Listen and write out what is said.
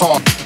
song.